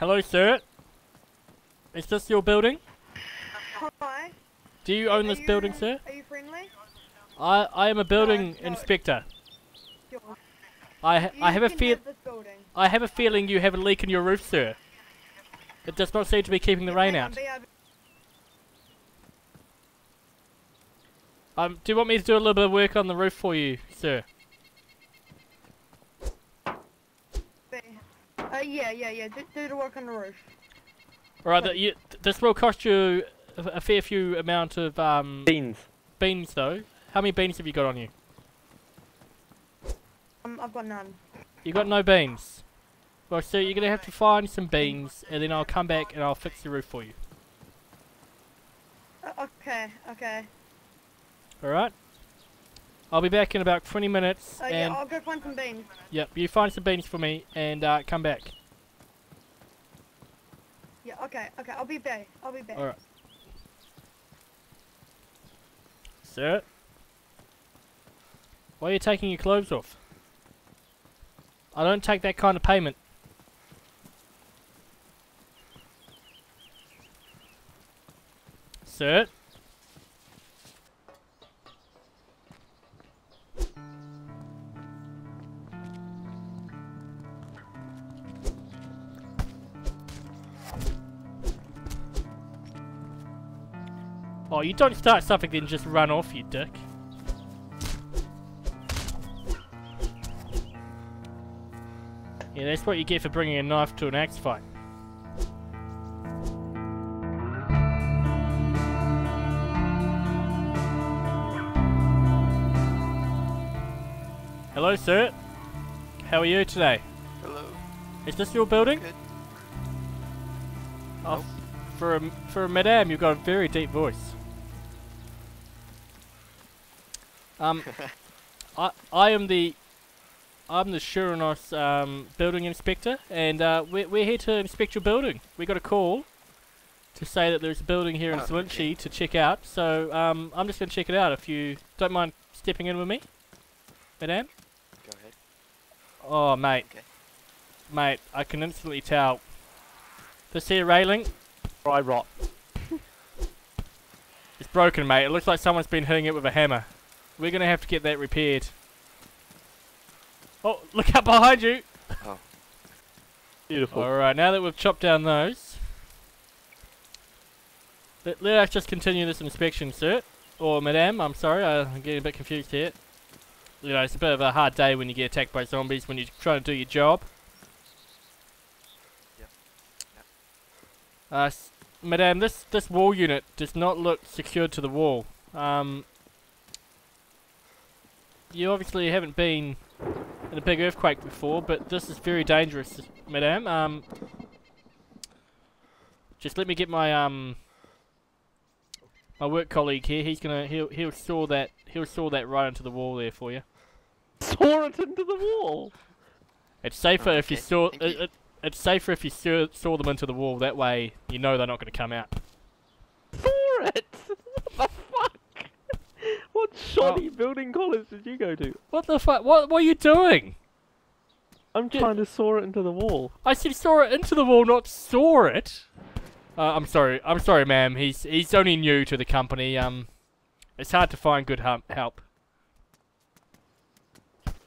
Hello, sir. Is this your building? Hi. Do you own this building, sir? Are you friendly? I am a building inspector. I have a feeling you have a leak in your roof, sir. It does not seem to be keeping the rain out. Do you want me to do a little bit of work on the roof for you, sir? Yeah. Do the work on the roof. Alright, this will cost you a fair few amount of beans. Beans, though. How many beans have you got on you? I've got none. You got no beans? Well, so you're going to have to find some beans, and then I'll come back and I'll fix the roof for you. Okay. Alright. I'll be back in about 20 minutes. And yeah, I'll go find some beans. Yep, you find some beans for me, and come back. Yeah, okay, I'll be back. Alright. Sir? Why are you taking your clothes off? I don't take that kind of payment. Sir? Oh, you don't start something then just run off, you dick. Yeah, that's what you get for bringing a knife to an axe fight. Hello, sir. How are you today? Hello. Is this your building? Good. Oh, nope. For a madame, you've got a very deep voice. I'm the Chernarus building inspector, and we're here to inspect your building. We got a call to say that there's a building here in Swansea to check out, so I'm just going to check it out. If you don't mind stepping in with me, madame. Go ahead. Oh, mate. Okay. Mate, I can instantly tell. This here railing, dry rot. It's broken, mate. It looks like someone's been hitting it with a hammer. We're going to have to get that repaired. Oh, look out behind you! Oh. Beautiful. Alright, now that we've chopped down those, let us just continue this inspection, sir. Or madame, I'm sorry, I'm getting a bit confused here. You know, it's a bit of a hard day when you get attacked by zombies when you're trying to do your job. Yep. Madame, this wall unit does not look secured to the wall. You obviously haven't been in a big earthquake before, but this is very dangerous, madame. Just let me get my my work colleague here. He'll saw that right into the wall there for you. Saw it into the wall. It's safer if you saw it's safer if you saw them into the wall. That way, you know they're not going to come out. Saw it. What the fuck? What shoddy building college did you go to? What the fuck? What are you doing? I'm trying to saw it into the wall. I said saw it into the wall, not saw it. I'm sorry, ma'am. He's only new to the company. It's hard to find good help.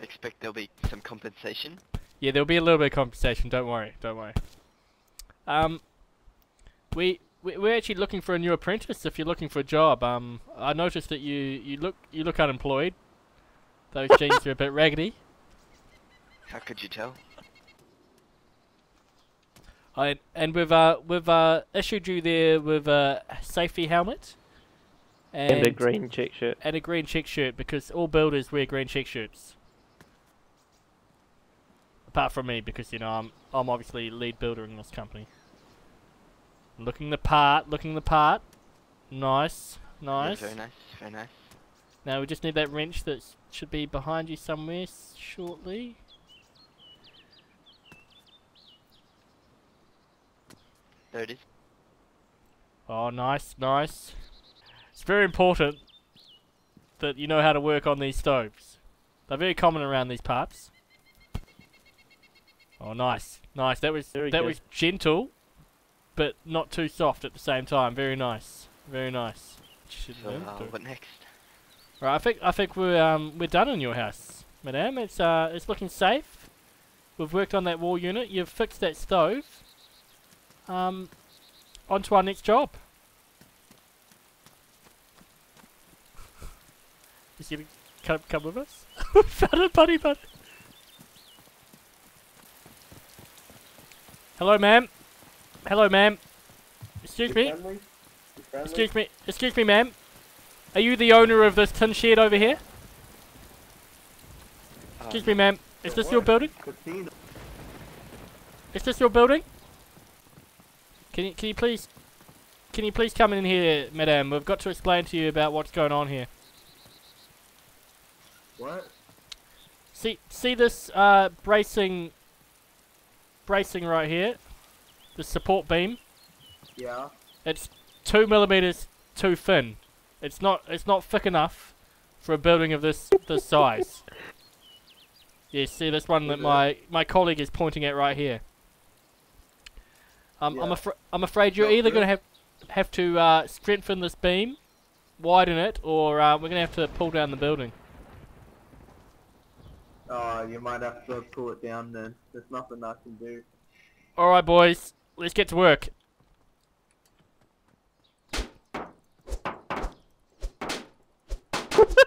Expect there'll be some compensation. Yeah, there'll be a little bit of compensation. Don't worry. We're actually looking for a new apprentice. If you're looking for a job, I noticed that you look unemployed. Those jeans are a bit raggedy. How could you tell? And we've issued you there with a safety helmet and a green check shirt. And a green check shirt, because all builders wear green check shirts. Apart from me, because you know I'm obviously lead builder in this company. Looking the part. Nice. Yeah, very nice. Now we just need that wrench that should be behind you somewhere shortly. There it is. Oh, nice. It's very important that you know how to work on these stoves. They're very common around these parts. Oh, nice. Nice. That was that was gentle, but not too soft at the same time. Very nice. Very nice. What next? Right, I think we're done in your house, madame. It's looking safe. We've worked on that wall unit. You've fixed that stove. On to our next job. Is he gonna come with us? Found a buddy, bud. Hello, ma'am. Hello, ma'am. Excuse me. Excuse me. Excuse me, ma'am. Are you the owner of this tin shed over here? Excuse me, ma'am. Is this your building? Is this your building? Can you please come in here, madame? We've got to explain to you about what's going on here. What? See this bracing right here? The support beam? Yeah. It's 2 millimeters too thin. It's not thick enough for a building of this size. Yes, see this one that my colleague is pointing at right here. Yeah. I'm afraid you're either going to have to strengthen this beam, widen it, or we're going to have to pull down the building. Oh, you might have to pull it down then. There's nothing I can do. Alright boys, let's get to work.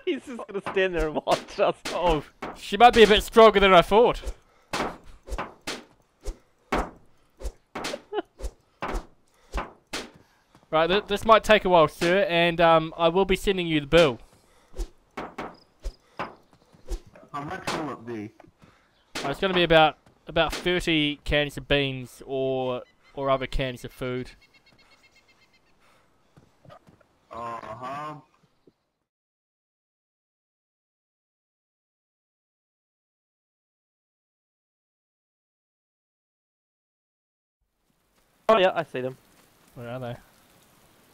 He's just going to stand there and watch us. Oh, she might be a bit stronger than I thought. Right, this might take a while, sir, and I will be sending you the bill. How much will it be? Oh, it's going to be about 30 cans of beans or other cans of food. Uh-huh. Oh yeah, I see them. Where are they?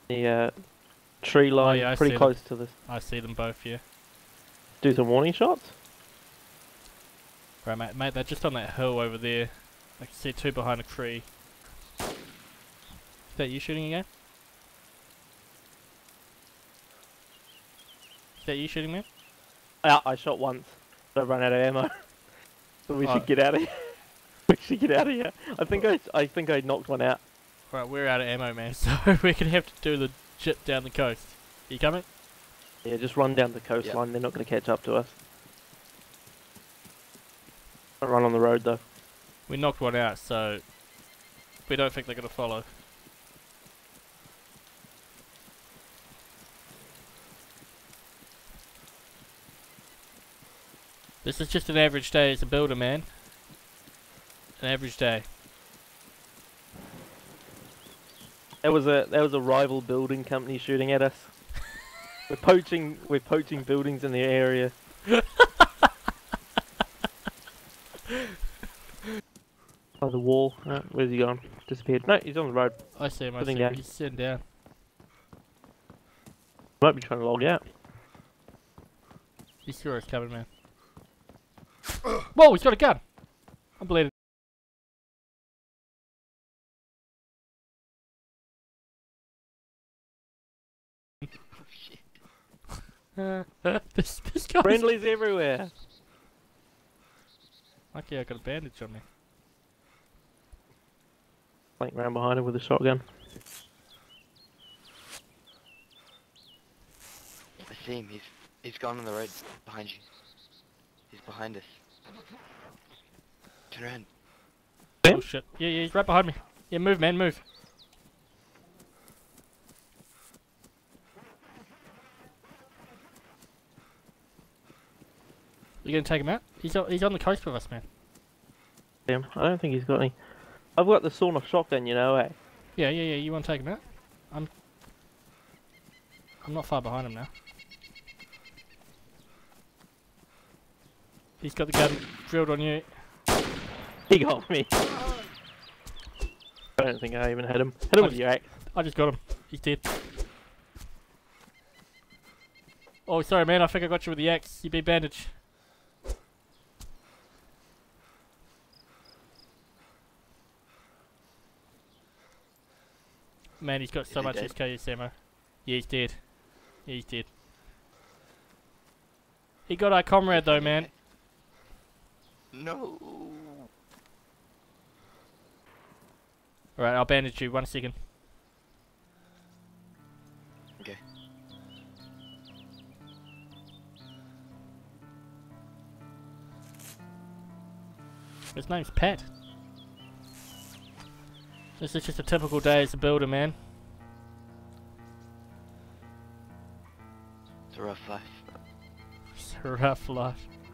The tree line, oh, yeah, pretty close to this. I see them both, yeah. Do some warning shots? Right, mate, they're just on that hill over there. I can see two behind a tree. Is that you shooting again? Is that you shooting me? I shot once, but I ran out of ammo. So we should get out of here. We should get out of here. I think I knocked one out. Right, we're out of ammo, man, so we're gonna have to do the ship down the coast. Are you coming? Yeah, just run down the coastline, they're not gonna catch up to us. Don't run on the road, though. We knocked one out, so we don't think they're gonna follow. This is just an average day as a builder, man. An average day. That was a rival building company shooting at us. We're poaching buildings in the area. Oh, the wall. Oh, where's he gone? Disappeared. No, he's on the road. I see him. He's sitting down. Might be trying to log out. He saw us coming, man. Whoa, he's got a gun. I'm bleeding. This guy's friendlies everywhere. Lucky I got a bandage on me. Flank round behind him with a shotgun. I see him. He's gone on the road behind you. He's behind us. Turn around. Oh shit! Yeah, he's right behind me. Yeah, move, man, move. You gonna take him out? He's on the coast with us, man. Damn, I don't think he's got any. I've got the sawn-off shotgun, you know, eh? Yeah. You wanna take him out? I'm not far behind him now. He's got the gun drilled on you. He got me. I don't think I even had him. Hit him with your axe. I just got him. He's dead. Oh, sorry, man. I think I got you with the axe. You be bandaged. Man, he's got so much HK, Samo. Yeah, he's dead. Yeah, he's dead. He got our comrade though, man. No. Alright, I'll bandage you. 1 second. Okay. His name's Pat. This is just a typical day as a builder, man. It's a rough life. It's a rough life.